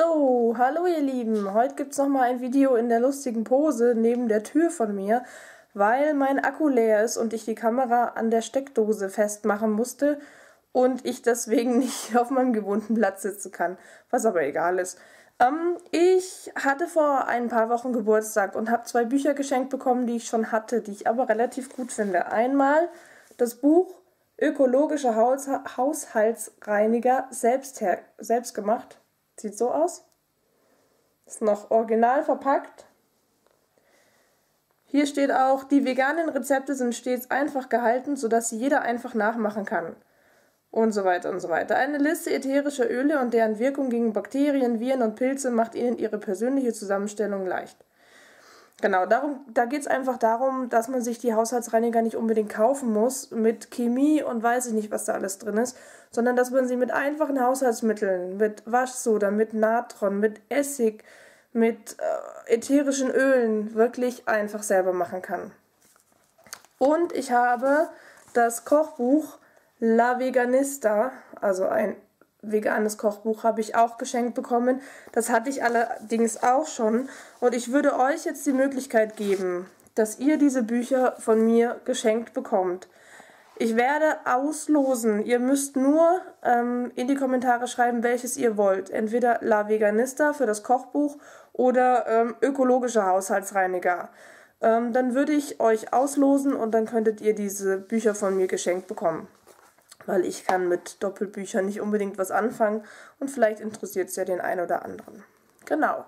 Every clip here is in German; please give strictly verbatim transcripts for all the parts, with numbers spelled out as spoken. So, hallo ihr Lieben, heute gibt es nochmal ein Video in der lustigen Pose neben der Tür von mir, weil mein Akku leer ist und ich die Kamera an der Steckdose festmachen musste und ich deswegen nicht auf meinem gewohnten Platz sitzen kann, was aber egal ist. Ähm, ich hatte vor ein paar Wochen Geburtstag und habe zwei Bücher geschenkt bekommen, die ich schon hatte, die ich aber relativ gut finde. Einmal das Buch Ökologische Haus Haushaltsreiniger selbst, selbst gemacht. Sieht so aus. Ist noch original verpackt. Hier steht auch, die veganen Rezepte sind stets einfach gehalten, sodass sie jeder einfach nachmachen kann. Und so weiter und so weiter. Eine Liste ätherischer Öle und deren Wirkung gegen Bakterien, Viren und Pilze macht ihnen ihre persönliche Zusammenstellung leicht. Genau, darum, da geht es einfach darum, dass man sich die Haushaltsreiniger nicht unbedingt kaufen muss mit Chemie und weiß ich nicht, was da alles drin ist, sondern dass man sie mit einfachen Haushaltsmitteln, mit Waschsoda, mit Natron, mit Essig, mit äh, ätherischen Ölen wirklich einfach selber machen kann. Und ich habe das Kochbuch La Veganista, also ein veganes Kochbuch, habe ich auch geschenkt bekommen. Das hatte ich allerdings auch schon. Und ich würde euch jetzt die Möglichkeit geben, dass ihr diese Bücher von mir geschenkt bekommt. Ich werde auslosen. Ihr müsst nur ähm, in die Kommentare schreiben, welches ihr wollt. Entweder La Veganista für das Kochbuch oder ähm, ökologische Haushaltsreiniger. Ähm, dann würde ich euch auslosen und dann könntet ihr diese Bücher von mir geschenkt bekommen. Weil ich kann mit Doppelbüchern nicht unbedingt was anfangen und vielleicht interessiert es ja den einen oder anderen. Genau.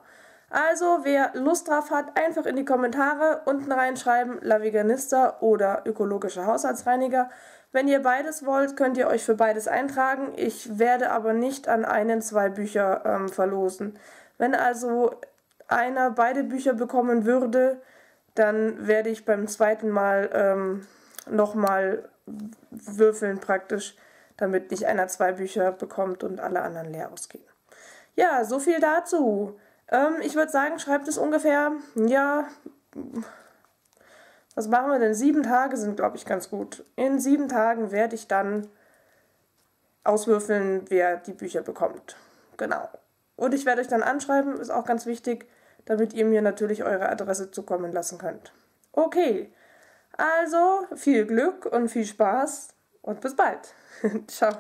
Also, wer Lust drauf hat, einfach in die Kommentare unten reinschreiben, La Veganista oder ökologische Haushaltsreiniger. Wenn ihr beides wollt, könnt ihr euch für beides eintragen. Ich werde aber nicht an einen zwei Bücher ähm, verlosen. Wenn also einer beide Bücher bekommen würde, dann werde ich beim zweiten Mal ähm, nochmal würfeln praktisch, damit nicht einer zwei Bücher bekommt und alle anderen leer ausgehen. Ja, so viel dazu. Ähm, ich würde sagen, schreibt es ungefähr, ja, was machen wir denn? Sieben Tage sind, glaube ich, ganz gut. In sieben Tagen werde ich dann auswürfeln, wer die Bücher bekommt. Genau. Und ich werde euch dann anschreiben, ist auch ganz wichtig, damit ihr mir natürlich eure Adresse zukommen lassen könnt. Okay. Also viel Glück und viel Spaß und bis bald. Ciao.